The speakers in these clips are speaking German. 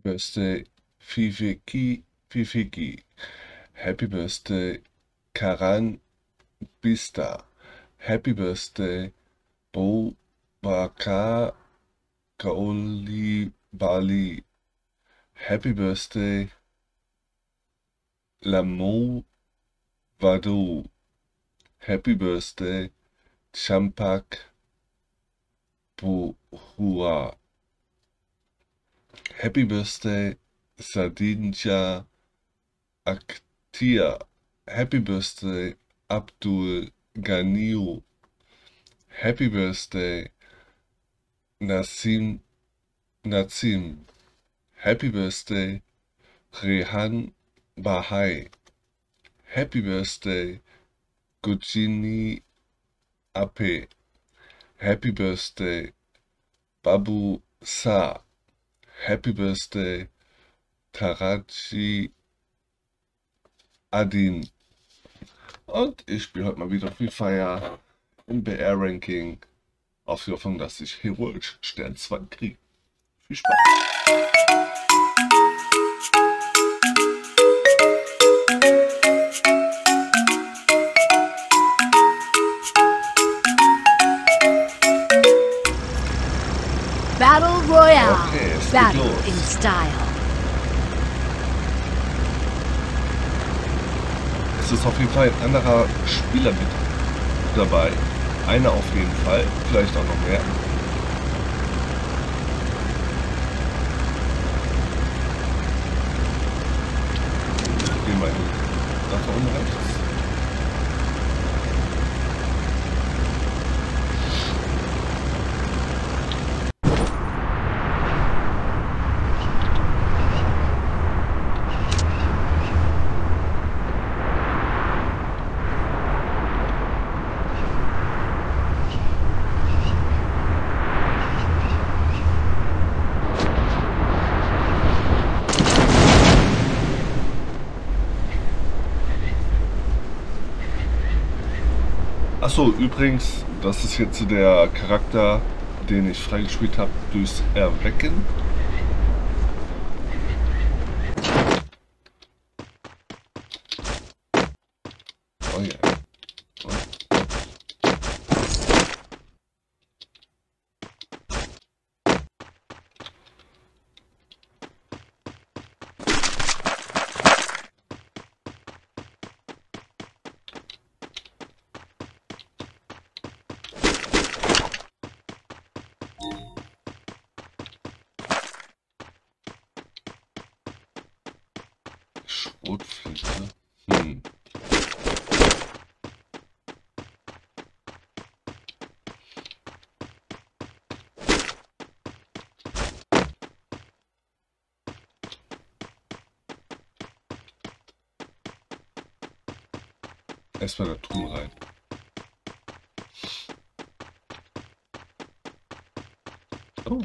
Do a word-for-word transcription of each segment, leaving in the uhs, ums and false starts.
birthday, Fifiki, Fifiki. Happy birthday, Karan Bista. Happy birthday, Bobaka Kaoli Bali. Happy birthday, Lamo Vadou. Happy birthday, Champak Pohua. Happy birthday, Sadinja Aktia. Happy birthday, Abdul Ghaniyu. Happy birthday, Nassim. Nassim. Happy birthday, Rehan Bahai. Happy birthday, Kuchini Ape. Happy birthday, Babu Sa. Happy birthday, Taraji Adin. Und ich spiele heute mal wieder Free Fire im B R-Ranking auf die Hoffnung, dass ich heroisch Stern zwei kriege. Viel Spaß! Battle Royale. Okay, battle in style. Es ist auf jeden Fall ein anderer Spieler mit dabei. Einer auf jeden Fall, vielleicht auch noch mehr. Gehen wir nach da oben rechts. Achso, übrigens, das ist jetzt der Charakter, den ich freigespielt habe durchs Erwecken. Oh yeah. Oh. Schrotflinte. Hm. Erstmal da drüben rein. Oh.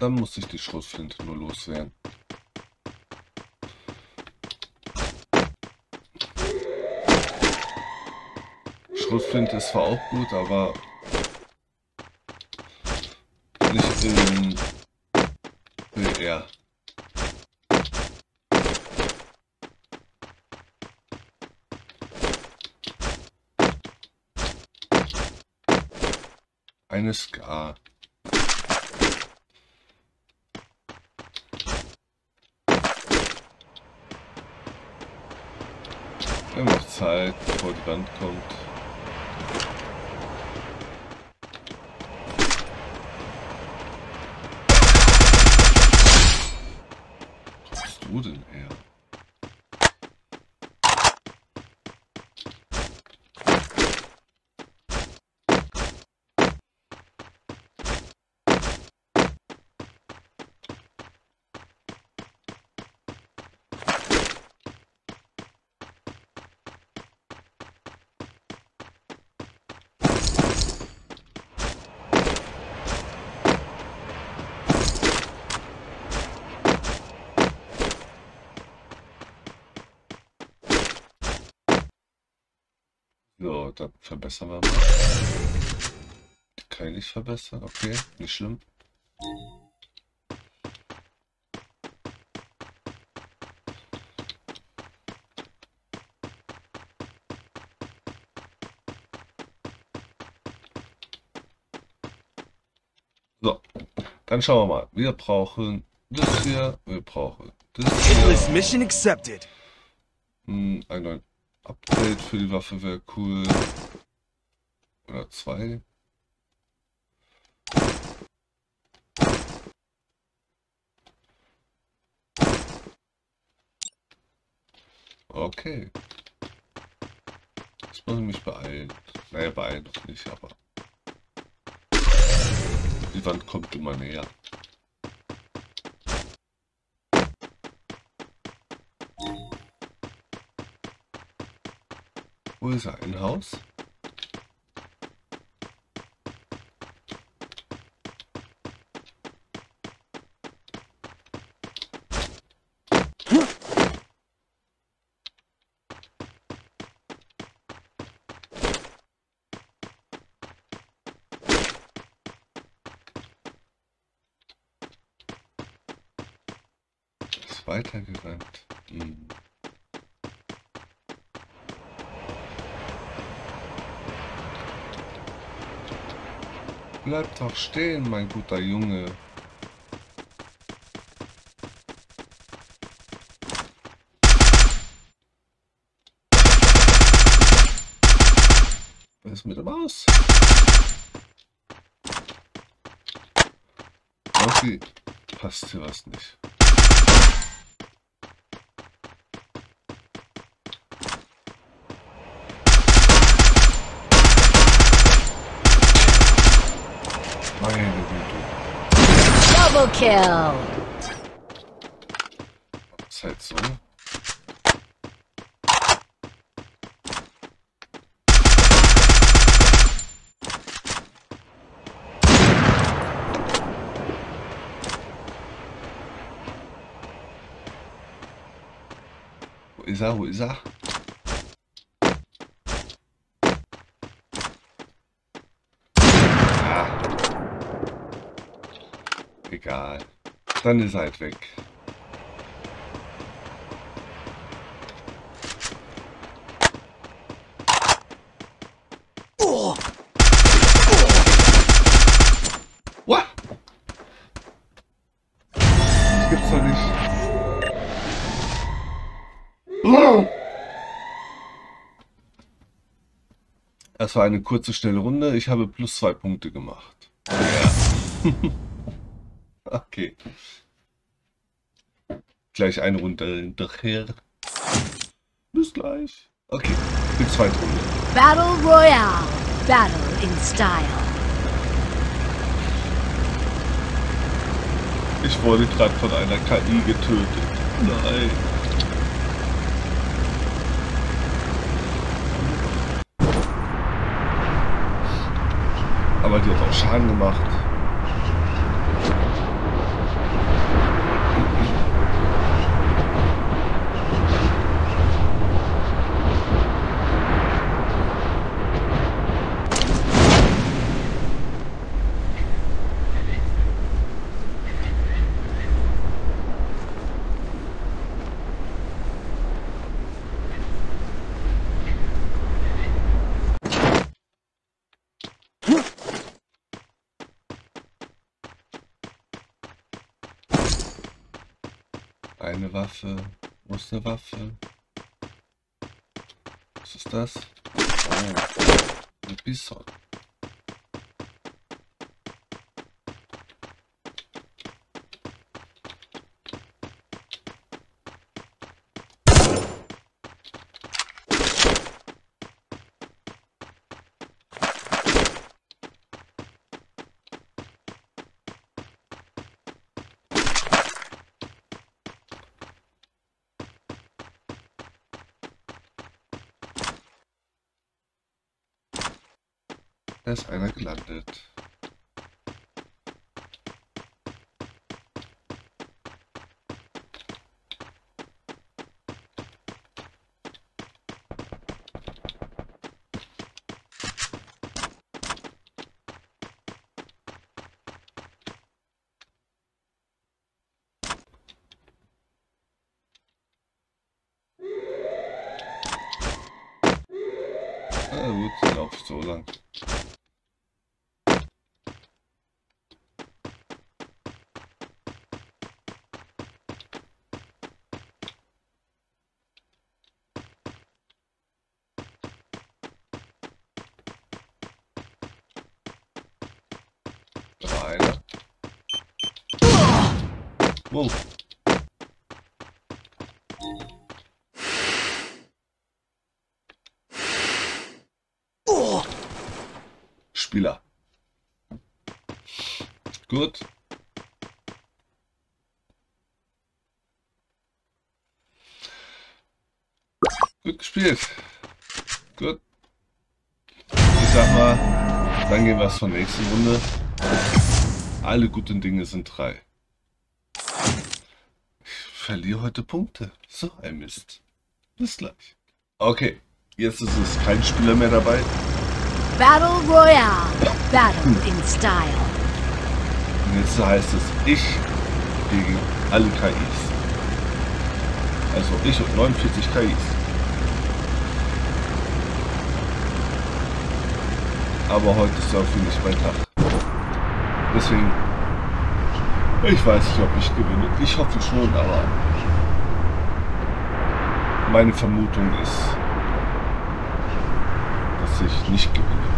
Dann muss ich die Schrotflinte nur loswerden. Schrotflinte ist zwar auch gut, aber nicht im B R. Eine Ska. Er macht Zeit, bevor die Wand kommt. Wo kommst du denn her? So, dann verbessern wir mal die Teil nicht verbessert. Okay, nicht schlimm. So, dann schauen wir mal. Wir brauchen das hier, wir brauchen das hier. Hm, ein neues Update für die Waffe wäre cool. Oder zwei. Okay. Jetzt muss ich mich beeilen. Naja, beeilen doch nicht, aber... Die Wand kommt immer näher. Wo ist er? Ein Haus? Weitergerannt. Hm. Bleib doch stehen, mein guter Junge. Was ist mit der Maus? Okay, passt hier was nicht. Double kill. Was halt so? Wo ist er? Wo ist er? Egal, dann ist halt weg. Oh. Oh. What? Das gibt's doch nicht. Oh. Das war eine kurze, schnelle Runde. Ich habe plus zwei Punkte gemacht. Ja. Okay. Gleich eine Runde hinterher. Bis gleich. Okay, die zweite Runde. Battle Royale. Battle in Style. Ich wurde gerade von einer K I getötet. Nein. Aber die hat auch Schaden gemacht. Eine Waffe, wo ist eine Waffe? Was ist das? Oh, ein Bison. Da ist einer gelandet. so lang. Whoa. Oh. Spieler. Gut. Gut gespielt. Gut. Ich sag mal, dann gehen wir zur nächsten Runde. Alle guten Dinge sind drei. Verliere heute Punkte. So ein Mist. Bis gleich. Okay, jetzt ist es kein Spieler mehr dabei. Battle Royale. Battle in Style. Und jetzt heißt es ich gegen alle K Is. Also ich und neunundvierzig K Is. Aber heute ist auch für mich mein Tag. Deswegen. Ich weiß nicht, ob ich gewinne. Ich hoffe schon, aber meine Vermutung ist, dass ich nicht gewinne.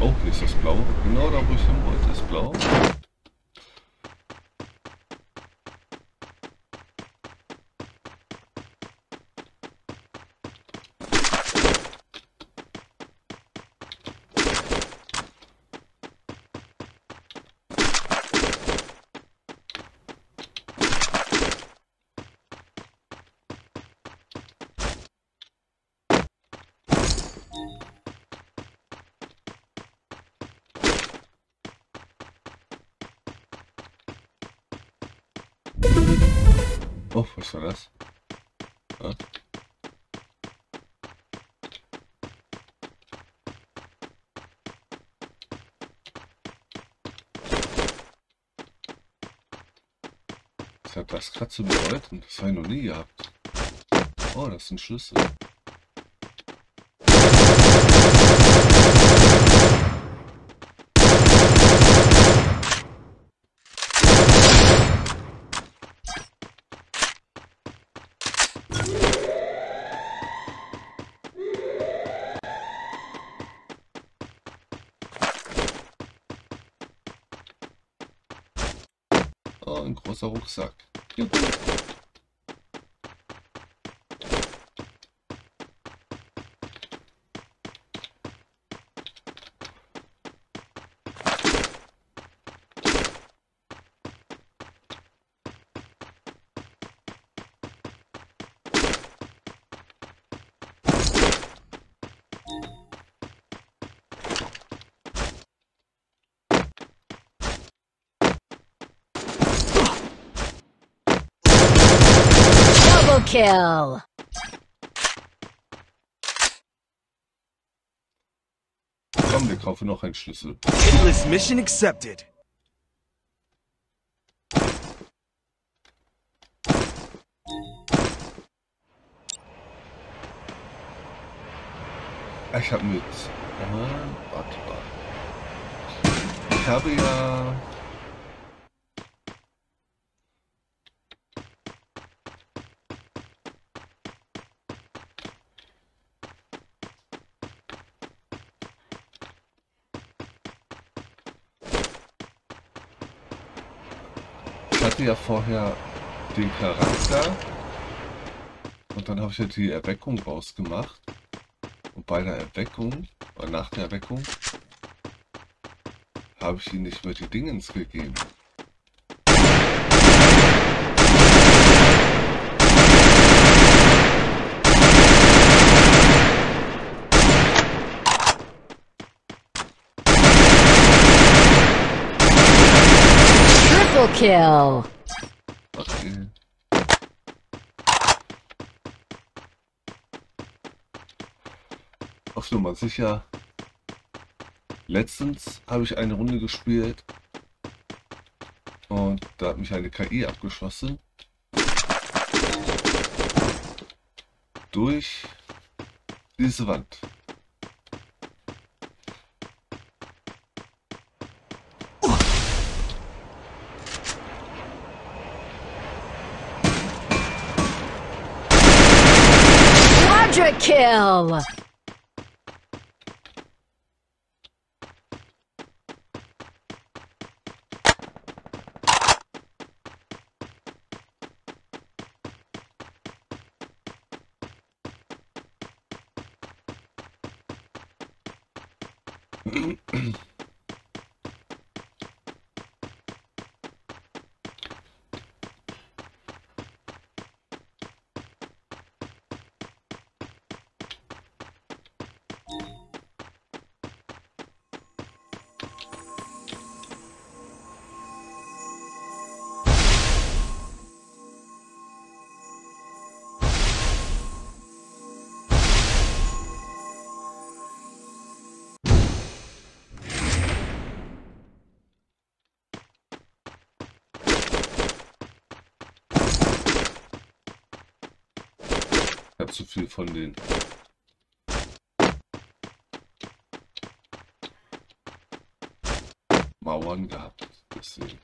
Oh, hier ist das Blaue. Genau da, wo ich hin wollte, ist Blau. Oh, was war das? Ja. Was hat das gerade zu bedeuten? Das habe ich noch nie gehabt. Oh, das sind Schlüssel. Ein großer Rucksack. Ja. Kill. Komm, wir kaufen noch einen Schlüssel. Endless Mission accepted. Ich habe mit. Ah, warte mal. Ich habe ja. Ich hatte ja vorher den Charakter und dann habe ich ja die Erweckung rausgemacht und bei der Erweckung oder nach der Erweckung habe ich ihm nicht mehr die Dingens gegeben. Kill. Okay. bin mal sicher. Letztens habe ich eine Runde gespielt und da hat mich eine K I abgeschossen. Durch diese Wand. Quadra kill. Zu viel von denen. Mauern gehabt. Deswegen.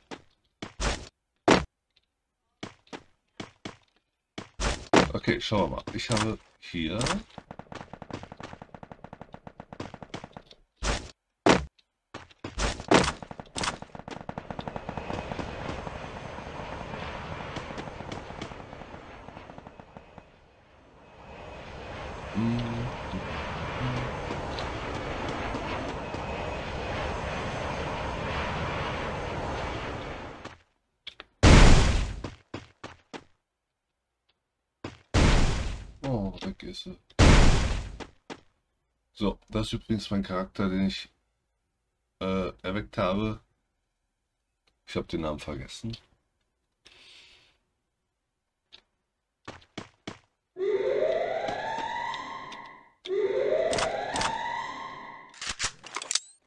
Okay, schauen wir mal. Ich habe hier so, das ist übrigens mein Charakter, den ich äh, erweckt habe. Ich habe den Namen vergessen.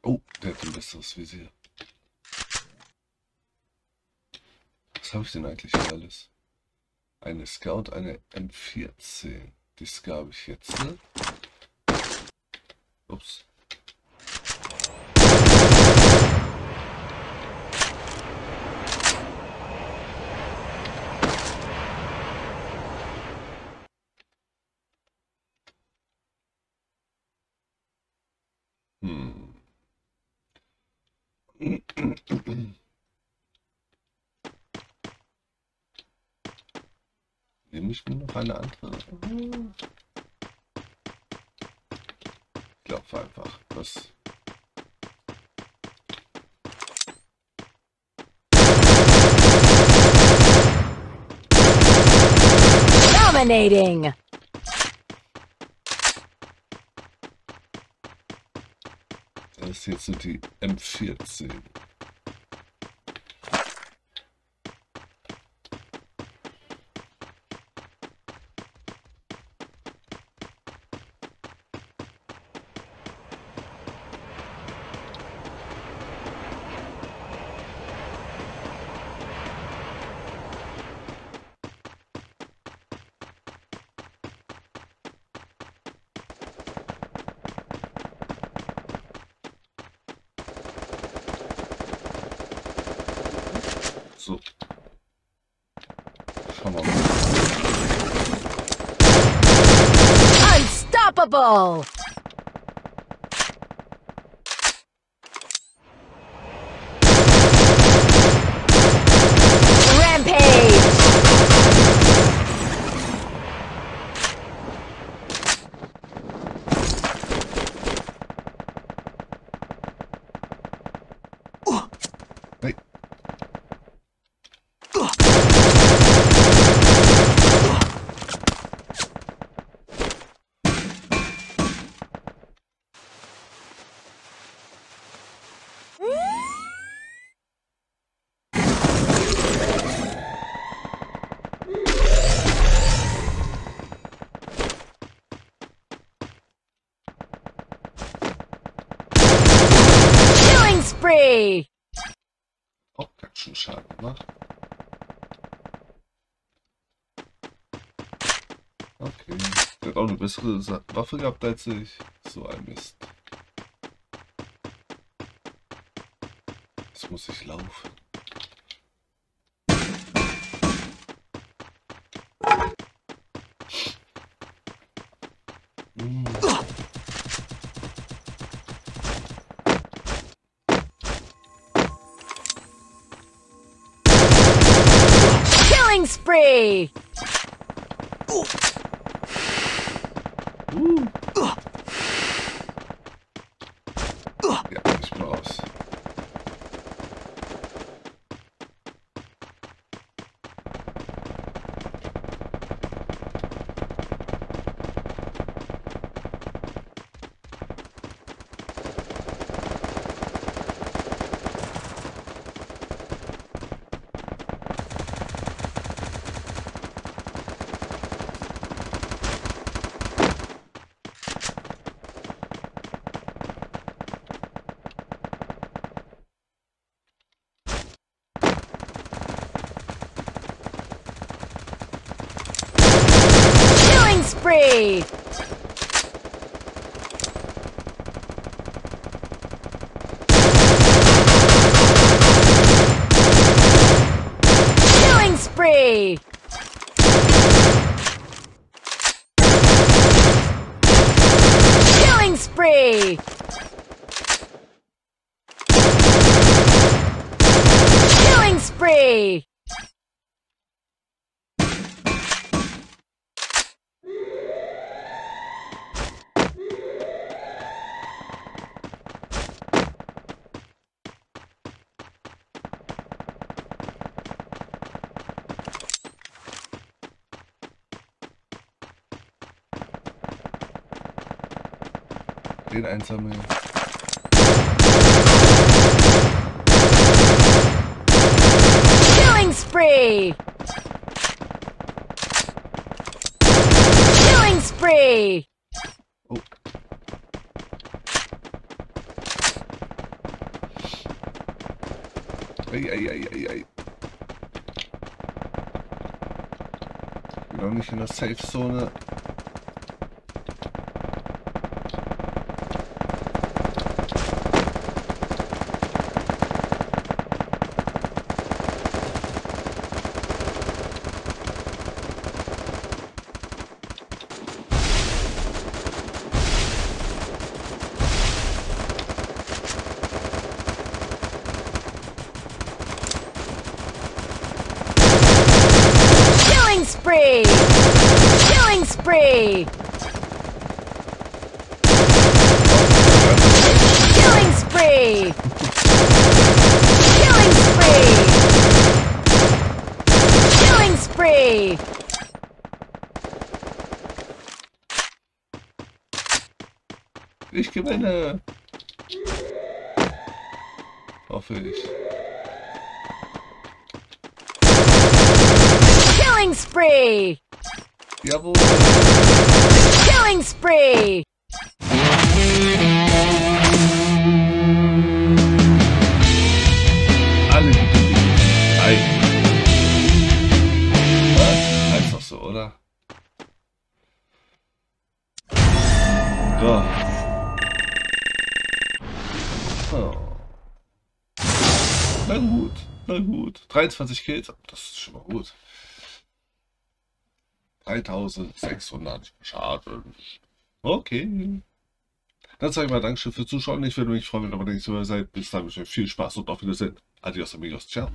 Oh, der hat ein besseres Visier. Was habe ich denn eigentlich hier alles? Eine Scout, eine M vierzehn. Die Scout habe ich jetzt, ne? Ups. Hm. Nehme ich nur noch eine andere? Ich glaube einfach, was... Dominating! Das ist jetzt die M vierzehn. So. Schauen wir mal. Unstoppable! Victory! Oh, that's so sad, man. Okay, der hat auch eine bessere Waffe gehabt als ich. So ein Mist. Jetzt muss ich laufen. Killing spree! Uh. Ja, ich bin raus. Spree! Killing spree! Killing spree! Killing spree! Einsammeln. Killing spree! Killing spree! Oh. Ey, ey, ey, ey, ey. Ich bin noch nicht in der Safe-Zone. Killing spree! Killing spree! Killing spree! Killing spree! Ich gewinne! Hoffe ich. Killing spree! Jawohl. Killing spree! Alle die Dinge. Ein. Was? Heißt doch so, oder? So. Oh. Na gut, na gut. dreiundzwanzig Kills, das ist schon mal gut. dreitausendsechshundert Schaden. Okay. Dann sage ich mal Dankeschön fürs Zuschauen. Ich würde mich freuen, wenn ihr dabei seid. Bis dann, wünsche ich euch viel Spaß und auf Wiedersehen. Adios, amigos. Ciao.